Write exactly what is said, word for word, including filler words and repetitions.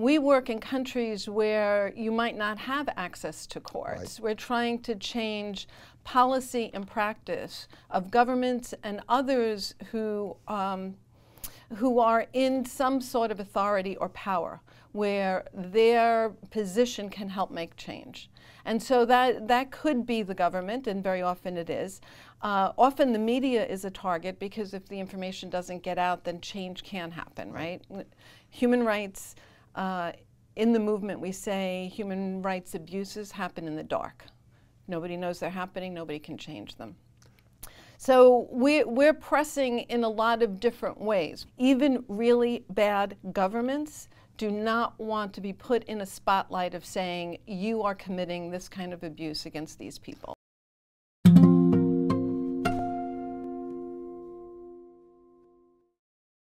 We work in countries where you might not have access to courts. Right. We're trying to change policy and practice of governments and others who, um, who are in some sort of authority or power, where their position can help make change. And so that, that could be the government, and very often it is. Uh, often the media is a target, because if the information doesn't get out, then change can happen, right? Human rights, uh, in the movement we say human rights abuses happen in the dark. Nobody knows they're happening, nobody can change them. So we're, we're pressing in a lot of different ways. Even really bad governments do not want to be put in a spotlight of saying, you are committing this kind of abuse against these people.